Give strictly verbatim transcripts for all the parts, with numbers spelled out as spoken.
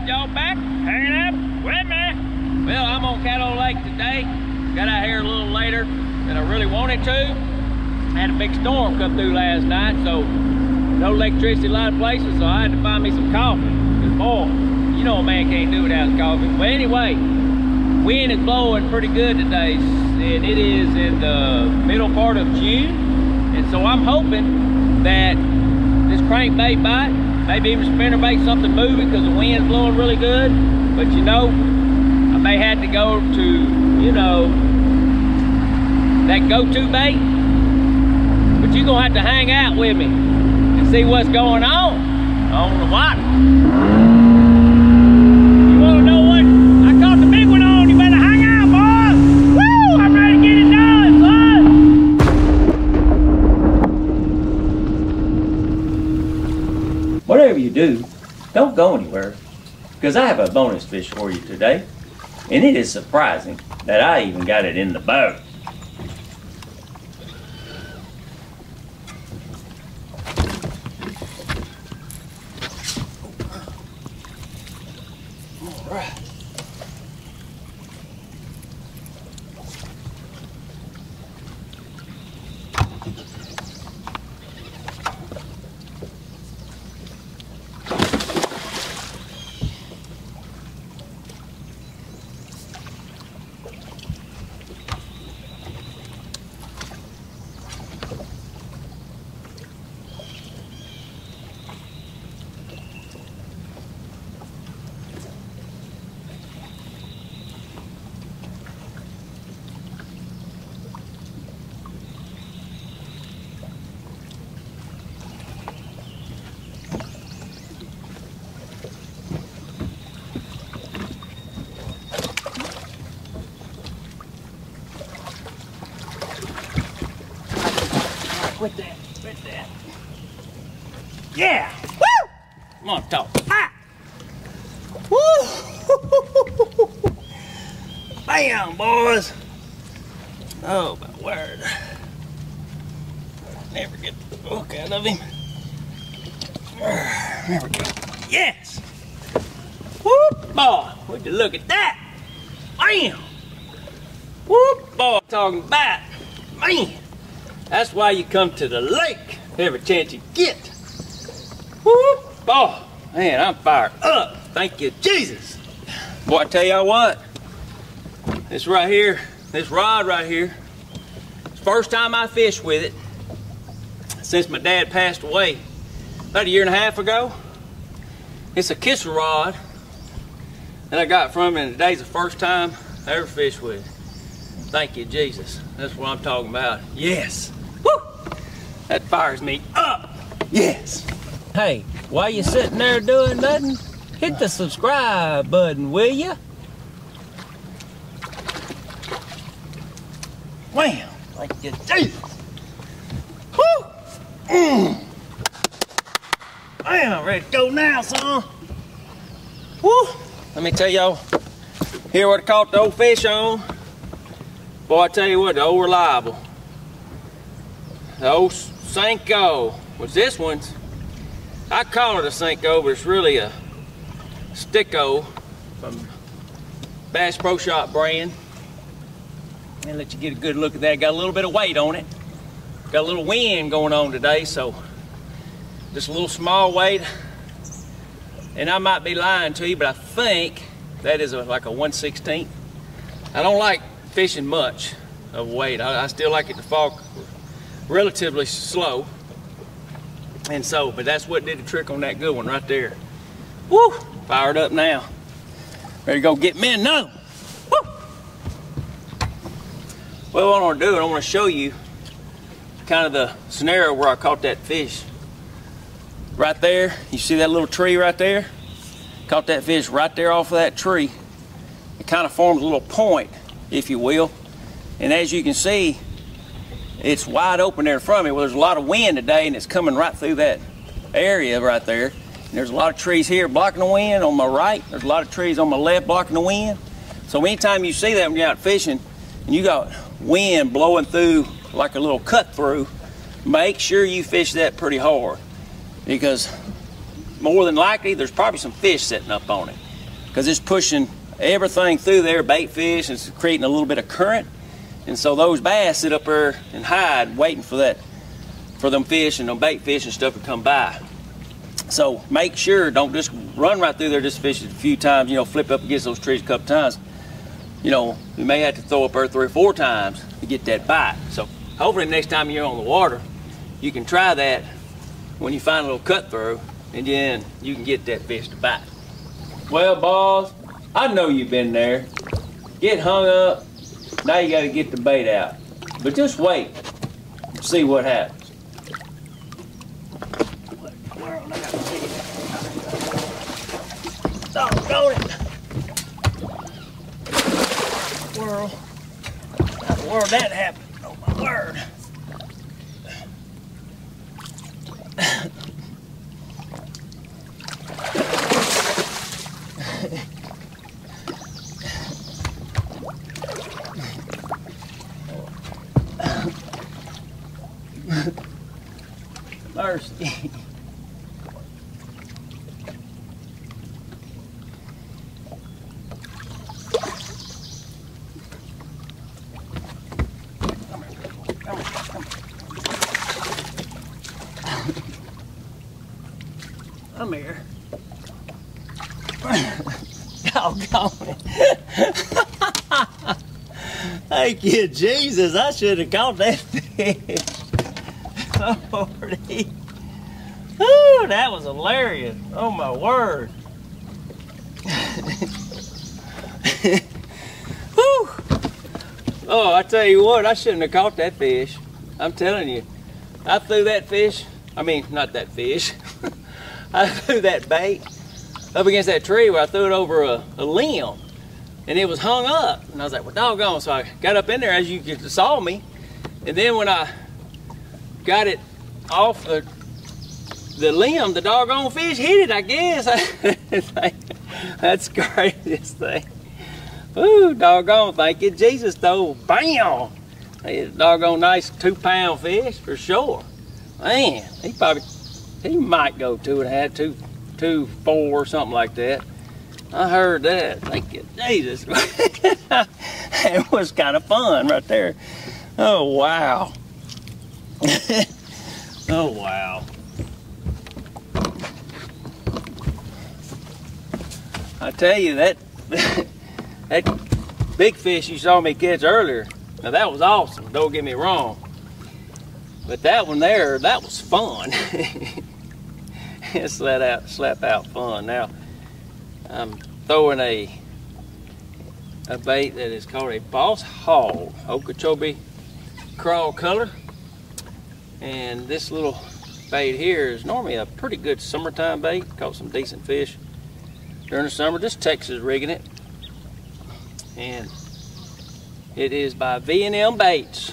got y'all back, hanging up with me. Well, I'm on Caddo Lake today. Got out here a little later than I really wanted to. Had a big storm come through last night, so no electricity a lot of places, so I had to find me some coffee. Because boy, you know a man can't do without coffee. But anyway, wind is blowing pretty good today, and it is in the middle part of June. And so I'm hoping that this crankbait bite, maybe even spinnerbait, something moving, because the wind's blowing really good. But you know, I may have to go to, you know, that go-to bait. But you're gonna have to hang out with me and see what's going on on the water. Whatever you do, don't go anywhere, because I have a bonus fish for you today, and it is surprising that I even got it in the boat. All right. With that, with that. Yeah! Woo! Come on, talk. Ah! Woo! Bam, boys! Oh, my word. Never get the hook out of him. There we go. Yes! Whoop, boy! Would you look at that? Bam! Whoop, boy! Talking about, man! That's why you come to the lake every chance you get. Whoop! Oh, man, I'm fired up. Thank you, Jesus. Boy, I tell y'all what, this right here, this rod right here, it's the first time I fished with it since my dad passed away about a year and a half ago. It's a kisser rod that I got from him, and today's the first time I ever fished with it. Thank you, Jesus. That's what I'm talking about. Yes. That fires me up. Yes. Hey, while you sitting there doing nothing, hit the subscribe button, will you? Wham! Thank you, Jesus. Woo! Mm. Man, I'm ready to go now, son. Woo! Let me tell y'all here what I caught the old fish on. Boy, I tell you what, the old reliable. The old Senko was this one's. I call it a Senko, but it's really a Sticko from Bass Pro Shop brand. And let you get a good look at that. Got a little bit of weight on it. Got a little wind going on today, so just a little small weight. And I might be lying to you, but I think that is a, like a one sixteenth. I don't like fishing much of weight. I, I still like it to fall relatively slow, and so, but that's what did the trick on that good one right there. Woo! Fired up now. Ready to go get me another. Woo! Well, what I want to do, I want to show you kind of the scenario where I caught that fish. Right there, you see that little tree right there? Caught that fish right there off of that tree. It kind of forms a little point, if you will, and as you can see, it's wide open there in front of me. Well, there's a lot of wind today, and it's coming right through that area right there. And there's a lot of trees here blocking the wind on my right. There's a lot of trees on my left blocking the wind. So anytime you see that when you're out fishing, and you got wind blowing through like a little cut through, make sure you fish that pretty hard, because more than likely, there's probably some fish sitting up on it. because it's pushing everything through there, bait fish, it's creating a little bit of current. And so those bass sit up there and hide waiting for that, for them fish and them bait fish and stuff to come by. So make sure, don't just run right through there, just fish it a few times, you know, flip up against those trees a couple times. You know, you may have to throw up there three or four times to get that bite. So hopefully next time you're on the water, you can try that when you find a little cut through, and then you can get that fish to bite. Well, boss, I know you've been there. Get hung up, now you gotta get the bait out. But just wait and see what happens. Doggone it! Whirl. How the world that happened? Oh my word! Mercy. Come here. Doggone it. Thank you, Jesus. I should have caught that fish. Oh, that was hilarious. Oh, my word. Whew. Oh, I tell you what, I shouldn't have caught that fish. I'm telling you. I threw that fish. I mean, not that fish. I threw that bait up against that tree where I threw it over a, a limb, and it was hung up. And I was like, well, doggone. So I got up in there, as you saw me. And then when I got it off the, the limb, the doggone fish hit it, I guess. That's the craziest thing. Ooh, doggone. Thank you, Jesus, though. Bam! A doggone nice two-pound fish for sure. Man, he probably... He might go two and a half, two, two, four, something like that. I heard that. Thank you, Jesus. It was kind of fun right there. Oh, wow. Oh, wow. I tell you, that, that big fish you saw me catch earlier, now that was awesome, don't get me wrong. But that one there, that was fun. It's slap out, slap out fun. Now, I'm throwing a a bait that is called a Boss Hog, Okeechobee crawl color. And this little bait here is normally a pretty good summertime bait. Caught some decent fish during the summer. Just Texas rigging it. And it is by V and M Baits.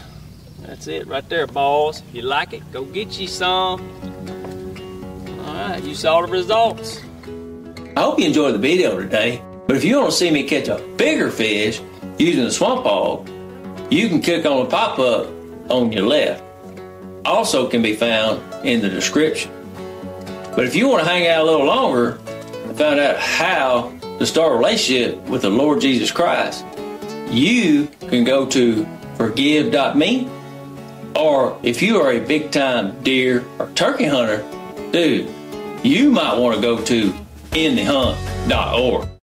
That's it right there, balls. If you like it, go get you some. All right, you saw the results. I hope you enjoyed the video today, but if you want to see me catch a bigger fish using the Swamp Hog, you can click on the pop-up on your left. Also can be found in the description. But if you want to hang out a little longer and find out how to start a relationship with the Lord Jesus Christ, you can go to forgive dot me. Or if you are a big time deer or turkey hunter, dude, you might want to go to end the hunt dot org.